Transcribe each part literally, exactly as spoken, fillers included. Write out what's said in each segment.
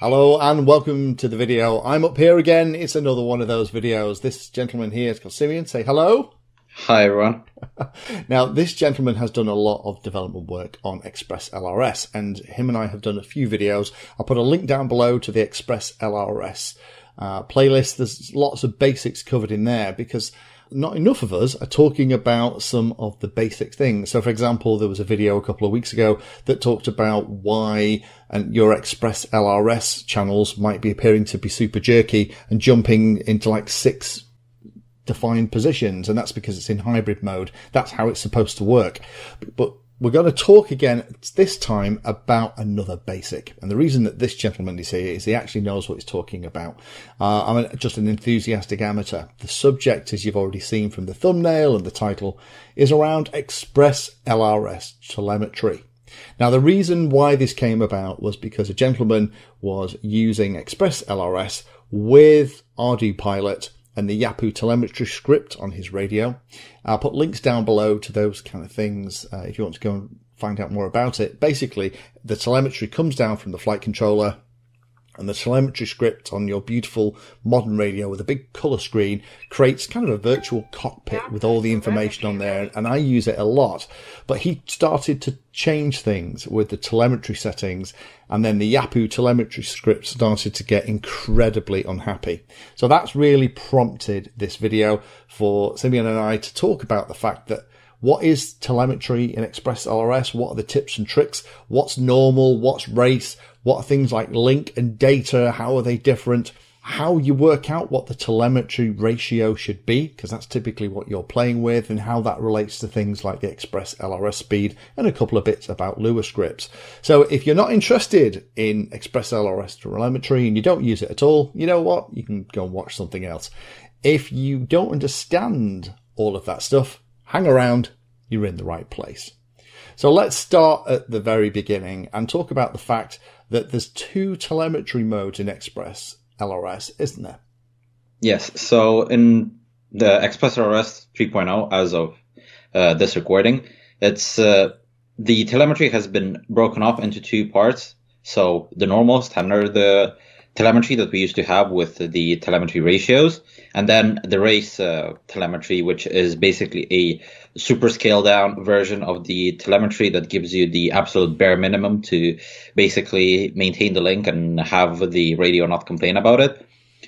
Hello and welcome to the video. I'm up here again. It's another one of those videos. This gentleman here is called Simeon. Say hello. Hi, everyone. Now, this gentleman has done a lot of development work on ExpressLRS, and him and I have done a few videos. I'll put a link down below to the ExpressLRS uh, playlist. There's lots of basics covered in there because not enough of us are talking about some of the basic things. So, for example, there was a video a couple of weeks ago that talked about why and your ExpressLRS channels might be appearing to be super jerky and jumping into like six defined positions, and that's because it's in hybrid mode. That's how it's supposed to work. But we're going to talk again this time about another basic. And the reason that this gentleman is here is he actually knows what he's talking about. Uh, I'm just an enthusiastic amateur. The subject, as you've already seen from the thumbnail and the title, is around ExpressLRS telemetry. Now, the reason why this came about was because a gentleman was using ExpressLRS with Ardupilot and the Yaapu telemetry script on his radio. I'll put links down below to those kind of things uh, if you want to go and find out more about it. Basically, the telemetry comes down from the flight controller, and the telemetry script on your beautiful modern radio with a big colour screen creates kind of a virtual cockpit with all the information on there, and I use it a lot. But he started to change things with the telemetry settings, and then the Yaapu telemetry script started to get incredibly unhappy. So that's really prompted this video for Simeon and I to talk about the fact that what is telemetry in ExpressLRS? What are the tips and tricks? What's normal? What's race? What are things like link and data? How are they different? How you work out what the telemetry ratio should be, because that's typically what you're playing with, and how that relates to things like the ExpressLRS speed and a couple of bits about L U A scripts. So if you're not interested in ExpressLRS telemetry and you don't use it at all, you know what? You can go and watch something else. If you don't understand all of that stuff, hang around, you're in the right place. So let's start at the very beginning and talk about the fact that there's two telemetry modes in ExpressLRS, isn't there? Yes, so in the ExpressLRS three point oh, as of uh, this recording, it's uh, the telemetry has been broken up into two parts. So the normal standard the telemetry that we used to have with the telemetry ratios, and then the race uh, telemetry, which is basically a super scaled down version of the telemetry that gives you the absolute bare minimum to basically maintain the link and have the radio not complain about it.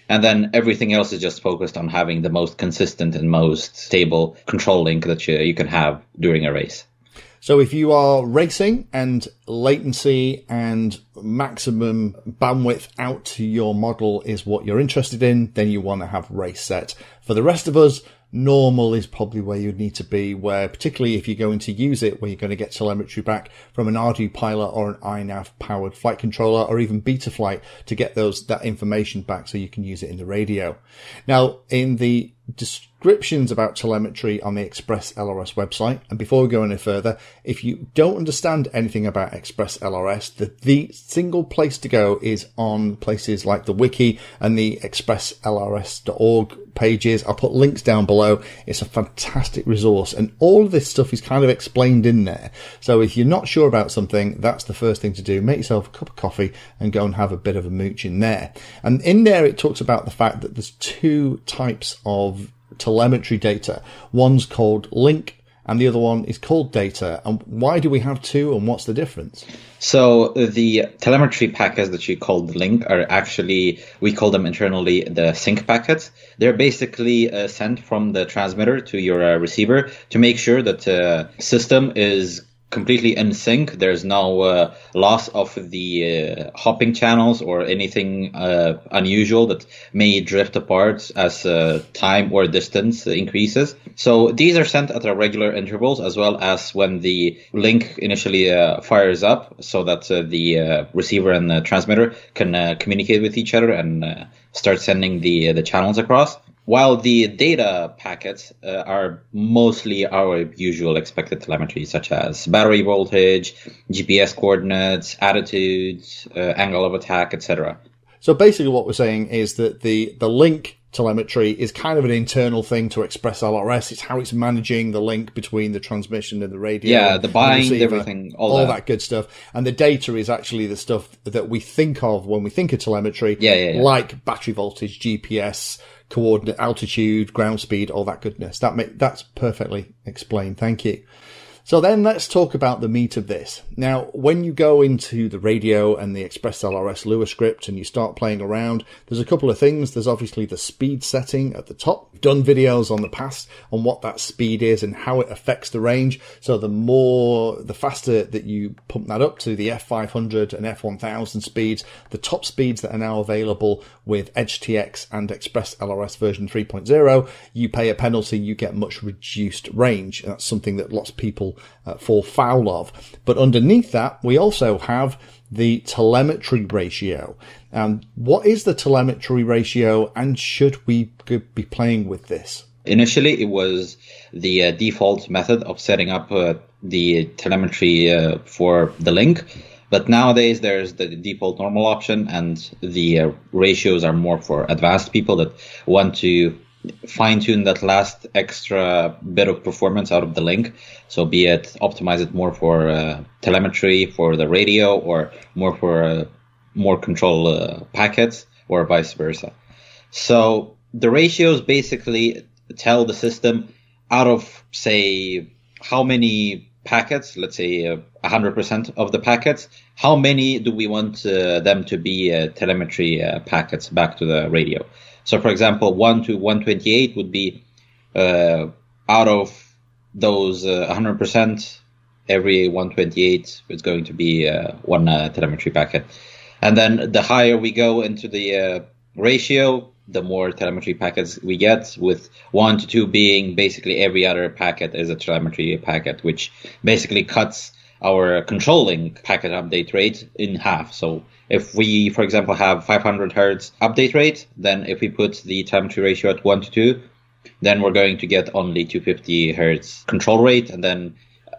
And then everything else is just focused on having the most consistent and most stable control link that you, you can have during a race. So if you are racing and latency and maximum bandwidth out to your model is what you're interested in, then you want to have race set. For the rest of us, normal is probably where you need to be, where particularly if you're going to use it, where you're going to get telemetry back from an Ardupilot or an I NAV powered flight controller, or even Betaflight, to get those that information back so you can use it in the radio. Now, in the descriptions about telemetry on the ExpressLRS website, and before we go any further, if you don't understand anything about ExpressLRS, the, the single place to go is on places like the wiki and the express L R S dot org pages. I'll put links down below. It's a fantastic resource, and all of this stuff is kind of explained in there. So if you're not sure about something, that's the first thing to do. Make yourself a cup of coffee and go and have a bit of a mooch in there. And in there it talks about the fact that there's two types of telemetry data. One's called link and the other one is called data. And why do we have two, and what's the difference? So the telemetry packets that you called link are actually, we call them internally the sync packets. They're basically uh, sent from the transmitter to your uh, receiver to make sure that the uh, system is completely in sync. There's no uh, loss of the uh, hopping channels or anything uh, unusual that may drift apart as uh, time or distance increases. So these are sent at regular intervals, as well as when the link initially uh, fires up, so that uh, the uh, receiver and the transmitter can uh, communicate with each other and uh, start sending the, the channels across. While the data packets uh, are mostly our usual expected telemetry, such as battery voltage, G P S coordinates, attitudes, uh, angle of attack, et cetera. So basically what we're saying is that the, the link telemetry is kind of an internal thing to ExpressLRS. It's how it's managing the link between the transmission and the radio. Yeah, the bind, receiver, everything, all, all that. that good stuff. And the data is actually the stuff that we think of when we think of telemetry, yeah, yeah, yeah. like battery voltage, G P S, coordinate, altitude, ground speed, all that goodness. That make, that's perfectly explained. Thank you. So then let's talk about the meat of this. Now, when you go into the radio and the ExpressLRS Lua script and you start playing around, there's a couple of things. There's obviously the speed setting at the top. We've done videos on the past on what that speed is and how it affects the range. So the more, the faster that you pump that up to the F five hundred and F one thousand speeds, the top speeds that are now available with EdgeTX and ExpressLRS version three point oh, you pay a penalty, you get much reduced range. And that's something that lots of people Uh, fall foul of. But underneath that, we also have the telemetry ratio. And um, what is the telemetry ratio, and should we be playing with this? Initially, it was the uh, default method of setting up uh, the telemetry uh, for the link. But nowadays, there's the default normal option, and the uh, ratios are more for advanced people that want to fine-tune that last extra bit of performance out of the link. So be it optimize it more for uh, telemetry for the radio, or more for uh, more control uh, packets, or vice versa. So the ratios basically tell the system, out of say how many packets, let's say uh, one hundred percent of the packets, how many do we want uh, them to be uh, telemetry uh, packets back to the radio. So, for example, one to one twenty-eight would be uh, out of those uh, one hundred percent, every one twenty-eight is going to be uh, one uh, telemetry packet. And then the higher we go into the uh, ratio, the more telemetry packets we get, with one to two being basically every other packet is a telemetry packet, which basically cuts our controlling packet update rate in half. So if we, for example, have five hundred hertz update rate, then if we put the telemetry ratio at one to two, then we're going to get only two hundred fifty hertz control rate, and then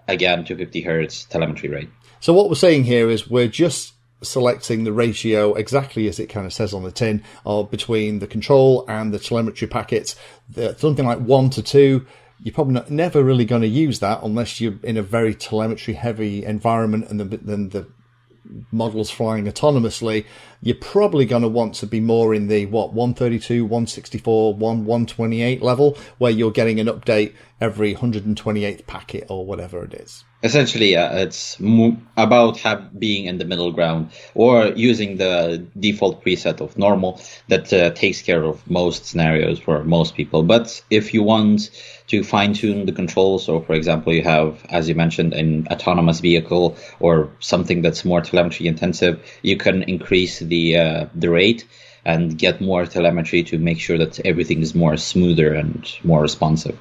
again two hundred fifty hertz telemetry rate. So what we're saying here is we're just selecting the ratio exactly as it kind of says on the tin, or between the control and the telemetry packets, something like one to two. You're probably not, never really going to use that unless you're in a very telemetry-heavy environment and then the models flying autonomously. You're probably going to want to be more in the, what, one thirty-two, one sixty-four, one twenty-eight level, where you're getting an update every one hundred twenty-eighth packet or whatever it is. Essentially, uh, it's mo about have being in the middle ground, or using the default preset of normal that uh, takes care of most scenarios for most people. But if you want to fine-tune the control, so for example, you have, as you mentioned, an autonomous vehicle or something that's more telemetry intensive, you can increase the uh, the rate and get more telemetry to make sure that everything is more smoother and more responsive.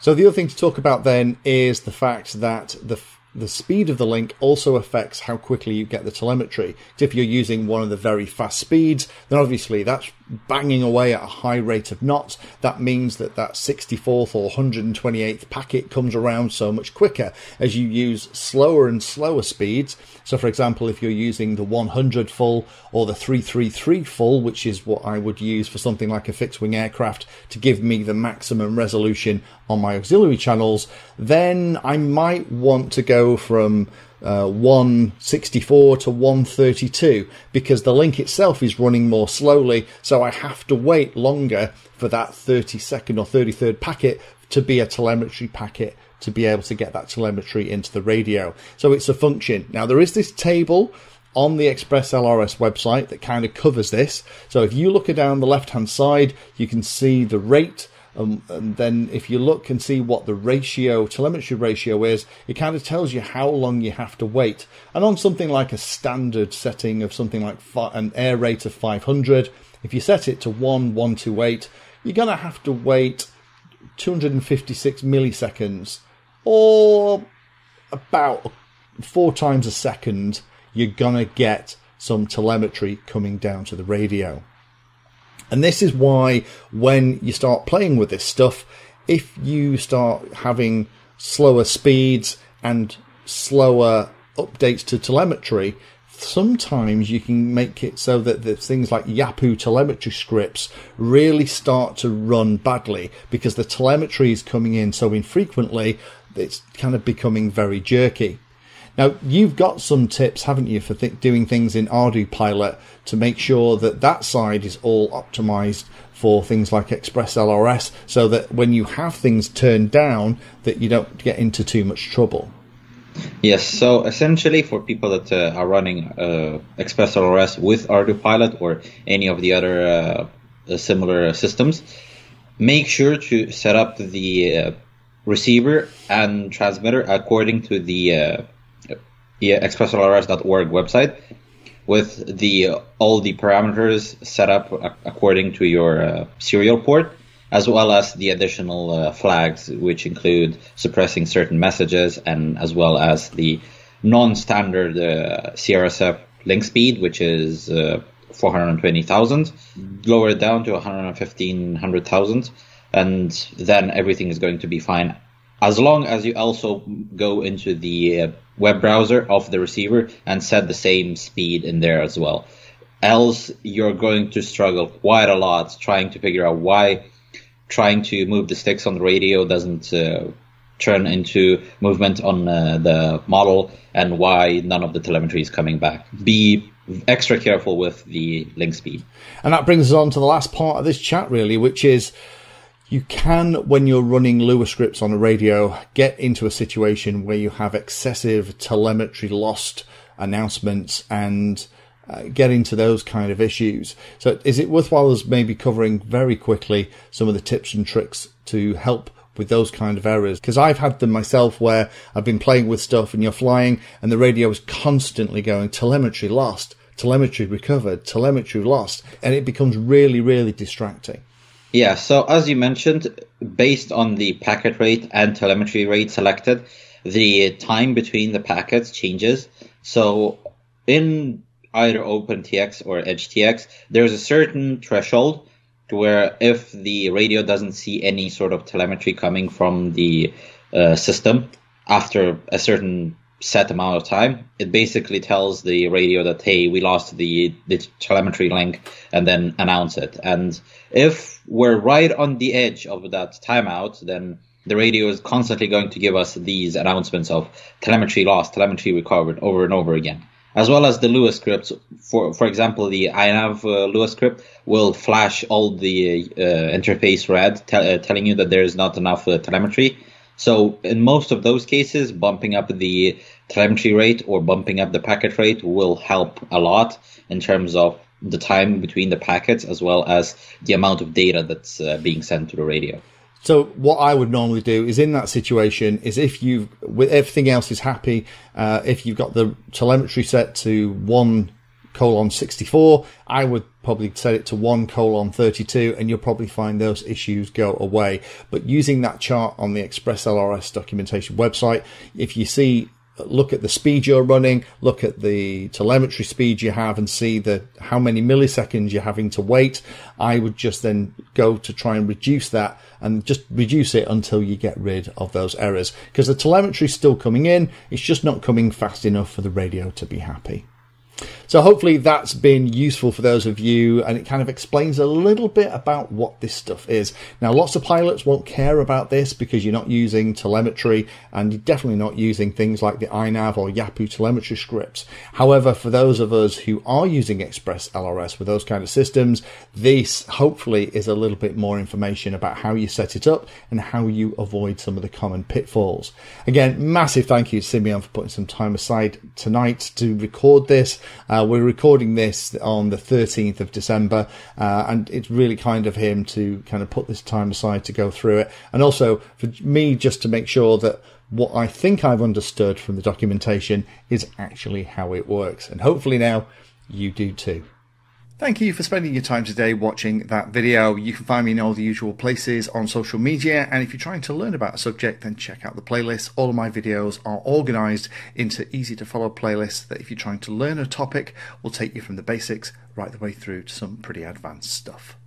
So the other thing to talk about then is the fact that the the speed of the link also affects how quickly you get the telemetry. So if you're using one of the very fast speeds, then obviously that's banging away at a high rate of knots. That means that that sixty-fourth or one hundred twenty-eighth packet comes around so much quicker as you use slower and slower speeds. So for example, if you're using the one hundred full or the three thirty-three full, which is what I would use for something like a fixed wing aircraft to give me the maximum resolution on my auxiliary channels, then I might want to go from Uh, one sixty-four to one thirty-two, because the link itself is running more slowly, so I have to wait longer for that thirty-second or thirty-third packet to be a telemetry packet, to be able to get that telemetry into the radio. So it's a function. Now, there is this table on the ExpressLRS website that kind of covers this. So if you look down the left-hand side, you can see the rate. Um, and then if you look and see what the ratio, telemetry ratio is, it kind of tells you how long you have to wait. And on something like a standard setting of something like an air rate of five hundred, if you set it to one one twenty-eight, you're going to have to wait two hundred fifty-six milliseconds, or about four times a second, you're going to get some telemetry coming down to the radio. And this is why when you start playing with this stuff, if you start having slower speeds and slower updates to telemetry, sometimes you can make it so that the things like Yaapu telemetry scripts really start to run badly because the telemetry is coming in so infrequently, it's kind of becoming very jerky. Now, you've got some tips, haven't you, for th doing things in Ardupilot to make sure that that side is all optimized for things like ExpressLRS, so that when you have things turned down, that you don't get into too much trouble. Yes, so essentially for people that uh, are running uh, ExpressLRS with Ardupilot or any of the other uh, similar systems, make sure to set up the uh, receiver and transmitter according to the uh, yeah, ExpressLRS dot org website, with the all the parameters set up according to your uh, serial port, as well as the additional uh, flags, which include suppressing certain messages, and as well as the non-standard uh, C R S F link speed, which is uh, four hundred twenty thousand, lower down to one hundred fifteen thousand, and then everything is going to be fine, as long as you also go into the uh, web browser of the receiver and set the same speed in there as well. Else, you're going to struggle quite a lot trying to figure out why trying to move the sticks on the radio doesn't uh, turn into movement on uh, the model, and why none of the telemetry is coming back. Be extra careful with the link speed. And that brings us on to the last part of this chat, really, which is, you can, when you're running Lua scripts on a radio, get into a situation where you have excessive telemetry lost announcements and uh, get into those kind of issues. So is it worthwhile us maybe covering very quickly some of the tips and tricks to help with those kind of errors? Because I've had them myself where I've been playing with stuff and you're flying and the radio is constantly going telemetry lost, telemetry recovered, telemetry lost, and it becomes really, really distracting. Yeah, so as you mentioned, based on the packet rate and telemetry rate selected, the time between the packets changes. So in either OpenTX or EdgeTX, there's a certain threshold where if the radio doesn't see any sort of telemetry coming from the uh, system after a certain set amount of time, it basically tells the radio that, hey, we lost the, the telemetry link, and then announce it. And if we're right on the edge of that timeout, then the radio is constantly going to give us these announcements of telemetry lost, telemetry recovered over and over again, as well as the Lua scripts. For for example, the I N A V uh, Lua script will flash all the uh, interface red, te uh, telling you that there is not enough uh, telemetry. So in most of those cases, bumping up the telemetry rate or bumping up the packet rate will help a lot in terms of the time between the packets, as well as the amount of data that's uh, being sent to the radio. So what I would normally do is, in that situation, is if you, with everything else is happy, uh, if you've got the telemetry set to one colon sixty-four, I would probably set it to one colon thirty-two, and you'll probably find those issues go away. But using that chart on the ExpressLRS documentation website, if you see, look at the speed you're running, look at the telemetry speed you have, and see the how many milliseconds you're having to wait, I would just then go to try and reduce that, and just reduce it until you get rid of those errors, because the telemetry is still coming in, it's just not coming fast enough for the radio to be happy. So hopefully that's been useful for those of you, and it kind of explains a little bit about what this stuff is. Now, lots of pilots won't care about this because you're not using telemetry, and you're definitely not using things like the I N A V or Yaapu telemetry scripts. However, for those of us who are using ExpressLRS with those kind of systems, this hopefully is a little bit more information about how you set it up and how you avoid some of the common pitfalls. Again, massive thank you to Simeon for putting some time aside tonight to record this. Uh, we're recording this on the thirteenth of December, uh, and it's really kind of him to kind of put this time aside to go through it, and also for me just to make sure that what I think I've understood from the documentation is actually how it works, and hopefully now you do too. Thank you for spending your time today watching that video. You can find me in all the usual places on social media, and if you're trying to learn about a subject, then check out the playlist. All of my videos are organized into easy to follow playlists that, if you're trying to learn a topic, will take you from the basics right the way through to some pretty advanced stuff.